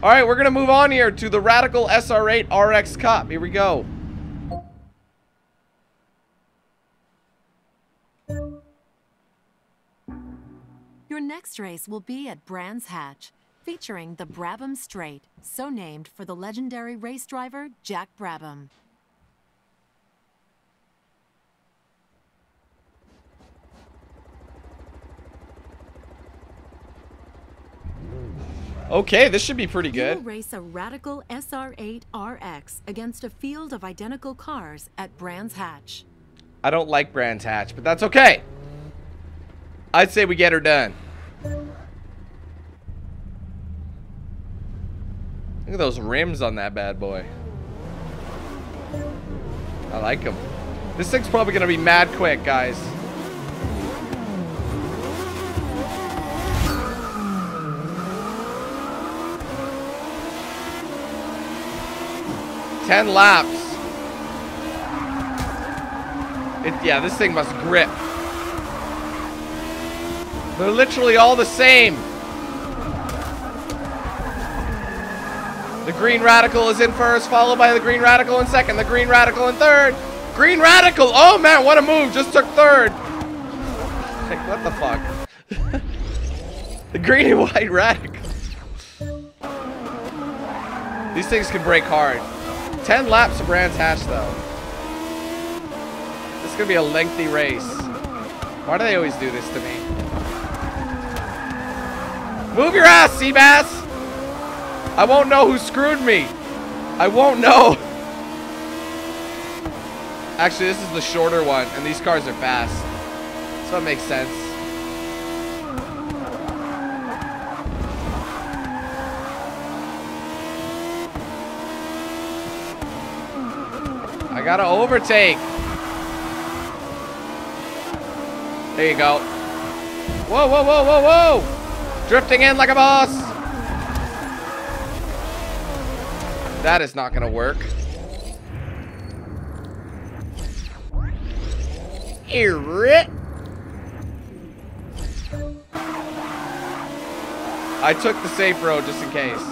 All right, we're gonna move on here to the Radical SR8 RX Cup. Here we go. Your next race will be at Brands Hatch, featuring the Brabham Straight, so named for the legendary race driver Jack Brabham. Okay, this should be pretty good. You will race a Radical SR8 RX against a field of identical cars at Brands Hatch. I don't like Brands Hatch, but that's okay. I'd say we get her done. Look at those rims on that bad boy. I like them. This thing's probably going to be mad quick, guys. Ten laps. Yeah, this thing must grip. They're literally all the same. The green radical is in first, followed by the green radical in second, the green radical in third. Green radical! Oh man, what a move! Just took third. Like, what the fuck? The green and white radical. These things can break hard. 10 laps of Brands Hatch, though. This is going to be a lengthy race. Why do they always do this to me? Move your ass, Seabass! I won't know who screwed me. I won't know. Actually, this is the shorter one, and these cars are fast. So it makes sense. I gotta overtake. There you go. Whoa, whoa, whoa, whoa, whoa! Drifting in like a boss. That is not gonna work. I took the safe road just in case.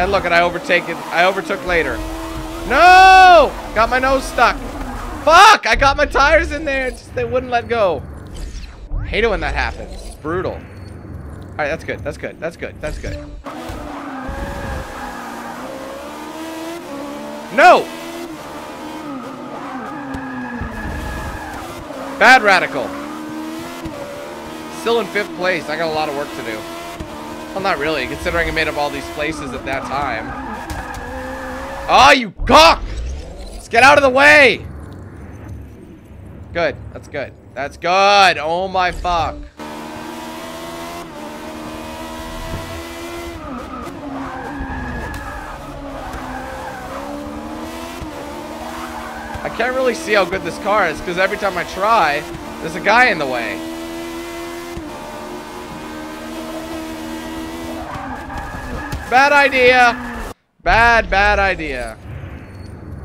And look, I overtook later. No! Got my nose stuck. Fuck! I got my tires in there. Just, they wouldn't let go. I hate it when that happens. It's brutal. All right, that's good. That's good. That's good. That's good. No! Bad radical. Still in 5th place. I got a lot of work to do. Well, not really, considering I made up all these places at that time. Oh, you cock! Let's get out of the way! Good. That's good. That's good! Oh my fuck. I can't really see how good this car is, because every time I try, there's a guy in the way. Bad idea! Bad, bad idea.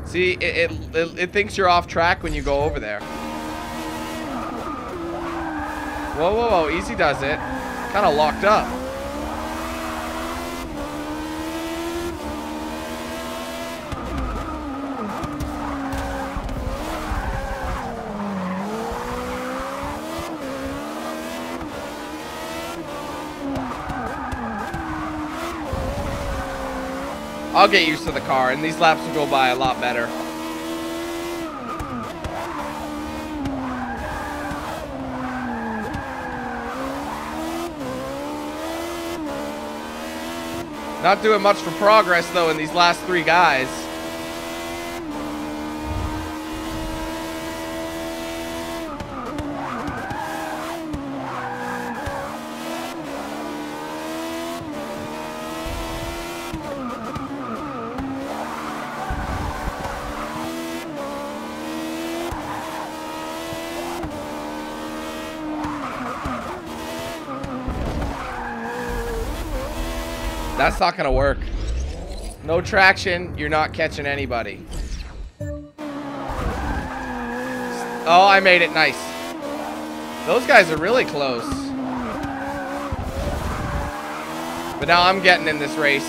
See, it thinks you're off track when you go over there. Whoa, whoa, whoa. Easy does it. Kind of locked up. I'll get used to the car, and these laps will go by a lot better. Not doing much for progress, though, in these last three guys. That's not gonna work. No traction, you're not catching anybody. Oh, I made it, nice. Those guys are really close. But now I'm getting in this race.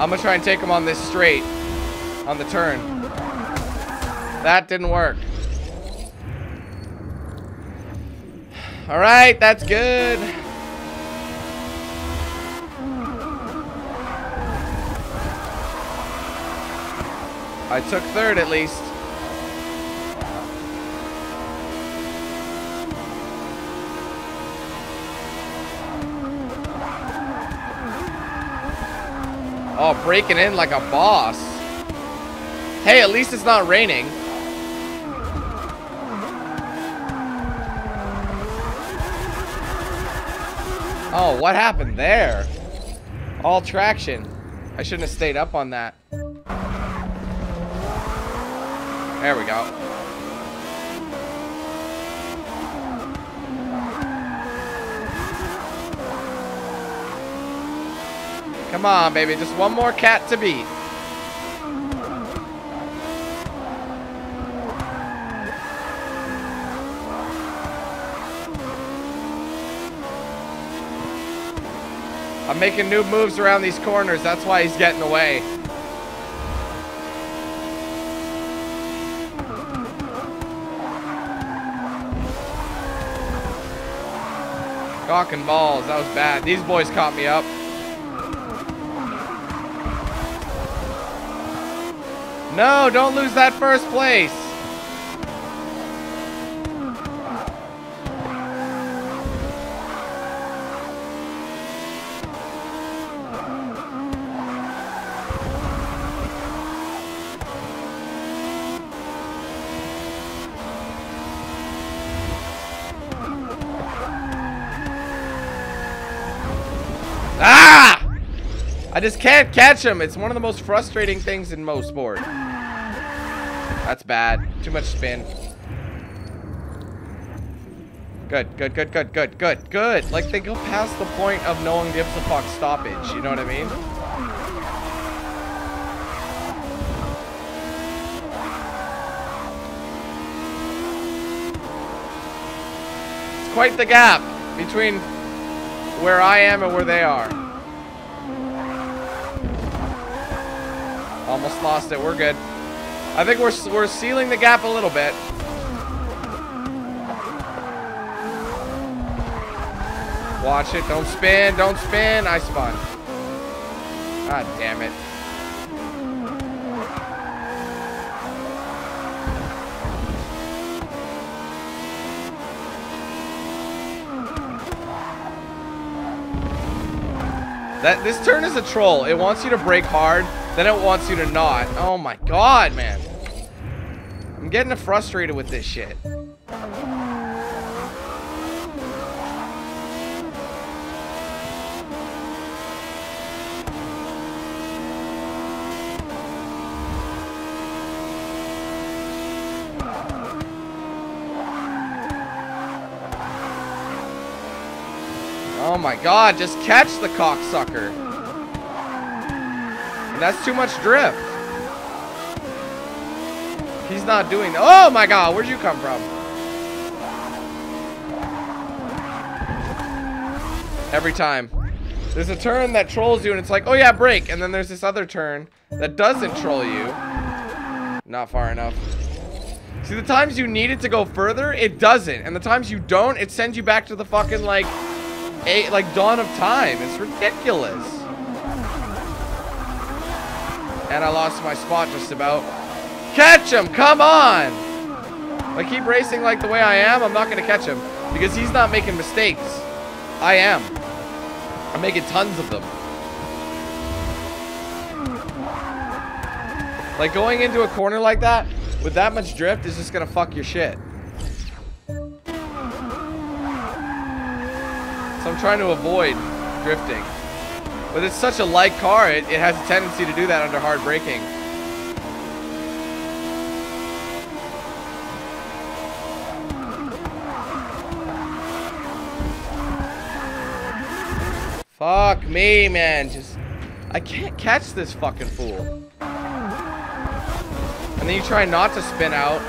I'm gonna try and take him on this straight, on the turn. That didn't work. All right, that's good. I took third at least. Oh, breaking in like a boss. Hey, at least it's not raining. Oh, what happened there? All traction. I shouldn't have stayed up on that. There we go. Come on, baby. Just one more cat to beat. I'm making new moves around these corners. That's why he's getting away. Gawking balls. That was bad. These boys caught me up. No, don't lose that first place. Ah! I just can't catch him. It's one of the most frustrating things in motorsport. That's bad. Too much spin. Good, good, good, good, good, good, good. Like, they go past the point of no one gives a fuck stoppage. You know what I mean? It's quite the gap between where I am and where they are. Almost lost it. We're good. I think we're sealing the gap a little bit. Watch it. Don't spin. Don't spin. I spun. God damn it. This turn is a troll. It wants you to brake hard, then it wants you to not. Oh my god, man. I'm getting frustrated with this shit. Oh my god, just catch the cocksucker. And that's too much drift. He's not doing... Oh my god, where'd you come from? Every time. There's a turn that trolls you and it's like, oh yeah, brake. And then there's this other turn that doesn't troll you. Not far enough. See, the times you need it to go further, it doesn't. And the times you don't, it sends you back to the fucking, like dawn of time. It's ridiculous. And I lost my spot just about. Catch him, come on. If I keep racing like the way I am, I'm not gonna catch him because he's not making mistakes. I am. I'm making tons of them. Like, going into a corner like that with that much drift is just gonna fuck your shit. So I'm trying to avoid drifting. But it's such a light car, it has a tendency to do that under hard braking. Fuck me, man. I can't catch this fucking fool. And then you try not to spin out.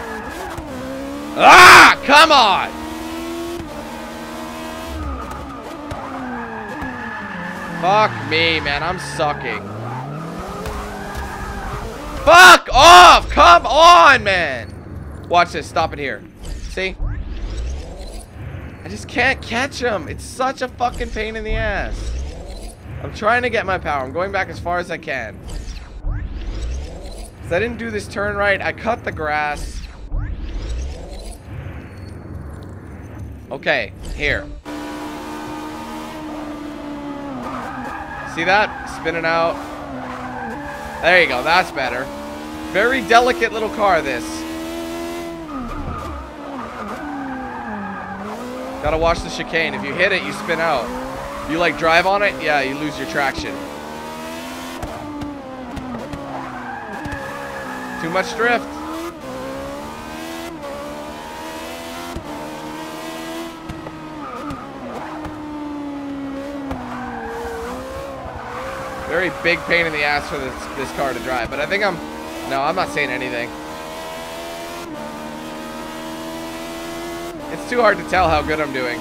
Ah! Come on! Fuck me, man. I'm sucking. Fuck off! Come on, man! Watch this. Stop it here. See? I just can't catch him. It's such a fucking pain in the ass. I'm trying to get my power. I'm going back as far as I can. Because I didn't do this turn right. I cut the grass. Okay, here. See that? Spinning out. There you go. That's better. Very delicate little car, this. Gotta watch the chicane. If you hit it, you spin out. You, like, drive on it? Yeah, you lose your traction. Too much drift. Very big pain in the ass for this car to drive, but I think I'm not saying anything. It's too hard to tell how good I'm doing.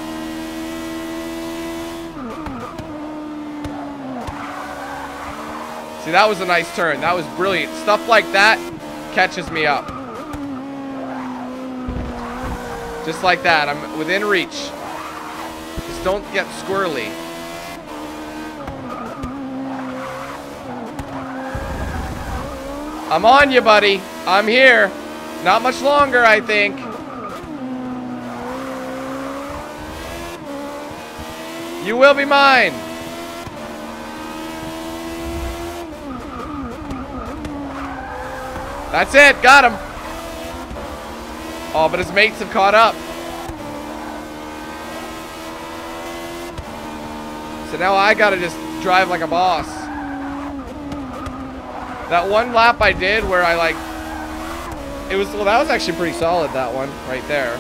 See, that was a nice turn. That was brilliant. Stuff like that catches me up. Just like that. I'm within reach. Just don't get squirrely. I'm on you, buddy. I'm here. Not much longer, I think. You will be mine. That's it. Got him. Oh, but his mates have caught up. So now I gotta just drive like a boss. That one lap I did where I, like, it was, well, that was actually pretty solid, that one right there.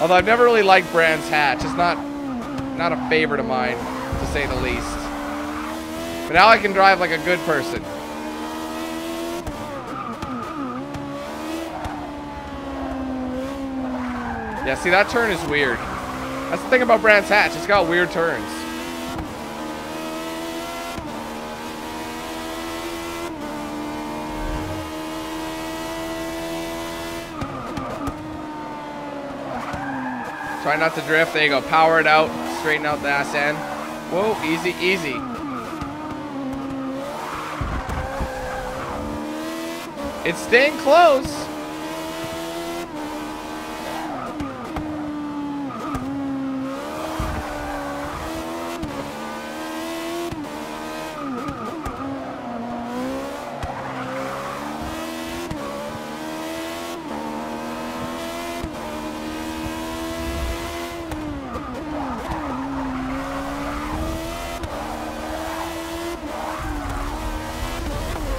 Although I've never really liked Brands Hatch. It's not a favorite of mine, to say the least. But now I can drive like a good person. Yeah, see, that turn is weird. That's the thing about Brands Hatch. It's got weird turns. Try not to drift. There you go. Power it out. Straighten out the ass end. Whoa, easy, easy. It's staying close.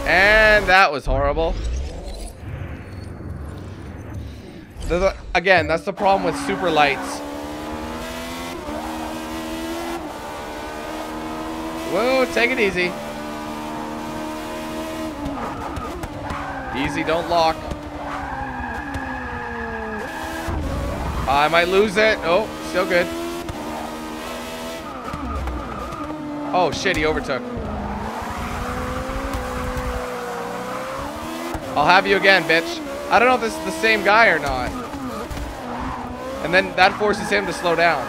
And that was horrible. Again, that's the problem with super lights. Whoa, take it easy. Easy, don't lock. I might lose it. Oh, still good. Oh, shit, he overtook. I'll have you again, bitch. I don't know if this is the same guy or not. And then that forces him to slow down.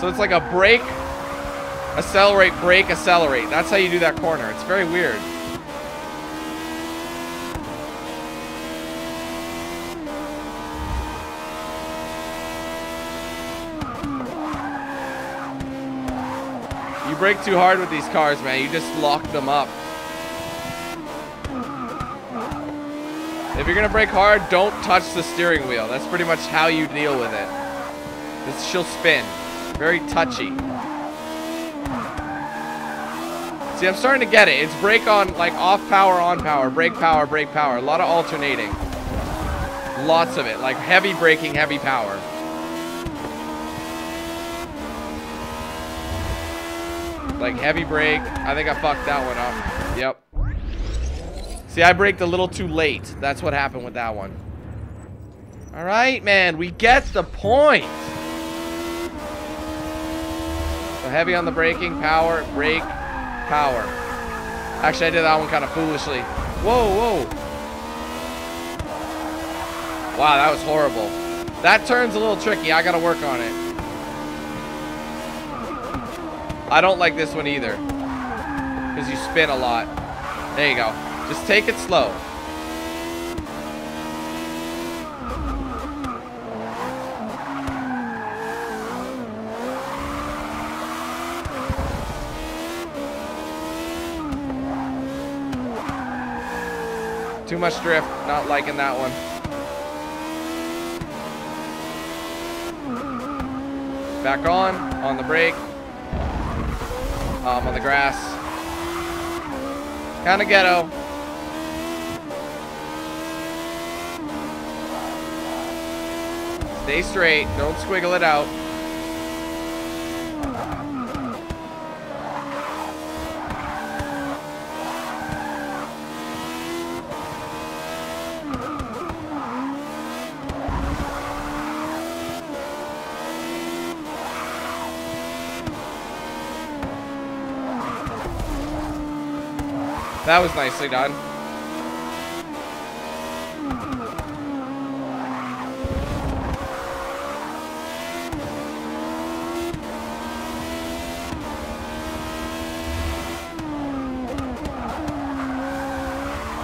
So it's like a brake, accelerate, brake, accelerate. That's how you do that corner. It's very weird. Brake too hard with these cars, man. You just lock them up. If you're gonna brake hard, don't touch the steering wheel. That's pretty much how you deal with it. She'll spin. Very touchy. See, I'm starting to get it. It's brake on, like, off power, on power, brake power, brake power. A lot of alternating. Lots of it. Like heavy braking, heavy power. like heavy brake. I think I fucked that one up. Yep. See, I braked a little too late. That's what happened with that one. All right, man, we get the point. So heavy on the braking, power, brake, power. Actually, I did that one kind of foolishly. Whoa, whoa. Wow, that was horrible. That turn's a little tricky. I gotta work on it. I don't like this one either, because you spin a lot. There you go. Just take it slow. Too much drift. Not liking that one. Back on the brake, on the grass. Kind of ghetto. Stay straight, don't squiggle it out. That was nicely done.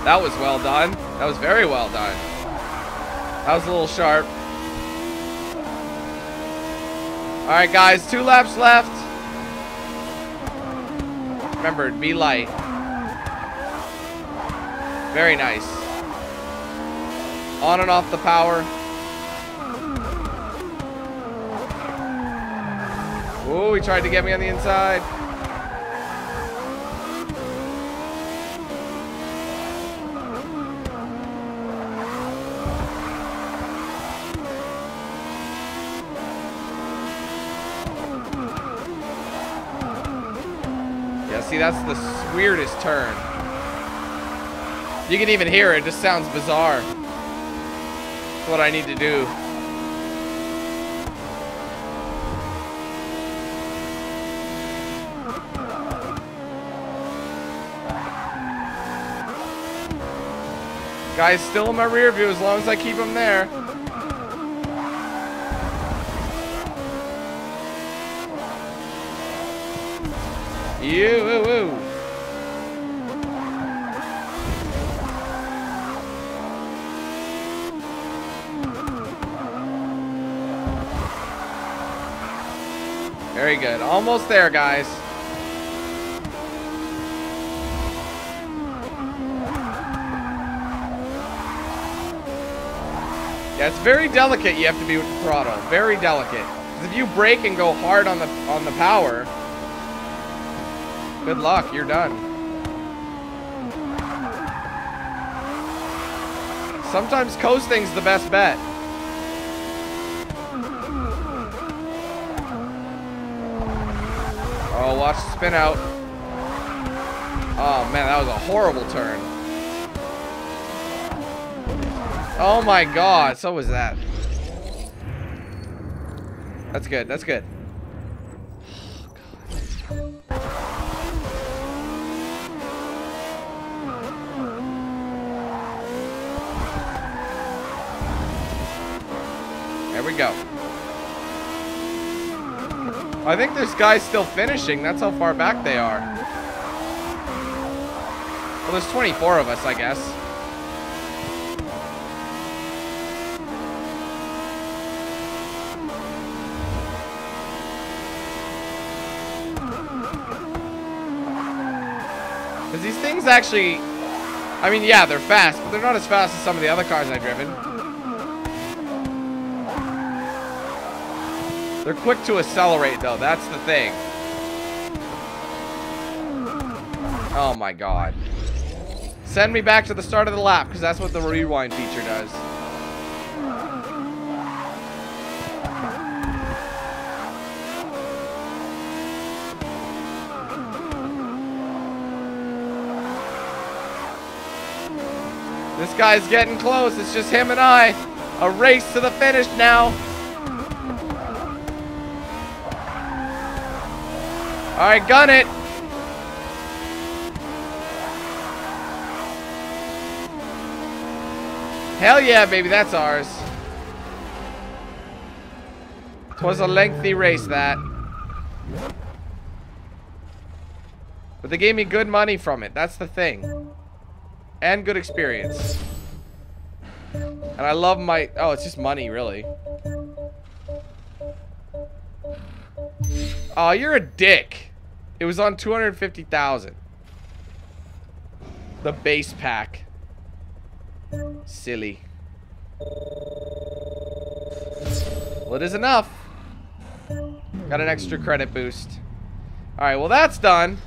That was well done. That was very well done. That was a little sharp. All right, guys, 2 laps left. Remember, be light. Very nice. On and off the power. Oh, he tried to get me on the inside. Yeah, see, that's the weirdest turn. You can even hear it. It just sounds bizarre. That's what I need to do. Guy's still in my rear view as long as I keep him there. Ew. Very good. Almost there, guys. Yeah, it's very delicate you have to be with the throttle. Very delicate. Because if you brake and go hard on the power, good luck, you're done. Sometimes coasting's the best bet. Oh, watch the spin out. Oh, man, that was a horrible turn. Oh, my God. So was that. That's good. That's good. Oh, God. There we go. I think there's guys still finishing. That's how far back they are. Well, there's 24 of us, I guess. Because these things actually... I mean, yeah, they're fast, but they're not as fast as some of the other cars I've driven. They're quick to accelerate, though. That's the thing. Oh, my God. Send me back to the start of the lap, because that's what the rewind feature does. This guy's getting close. It's just him and I. A race to the finish now. All right, gun it. Hell yeah, baby, that's ours. It was a lengthy race, that. But they gave me good money from it. That's the thing. And good experience. And I love my... Oh, it's just money, really. Oh, you're a dick. It was on 250,000. The base pack. Silly. Well, it is enough. Got an extra credit boost. All right, well, that's done.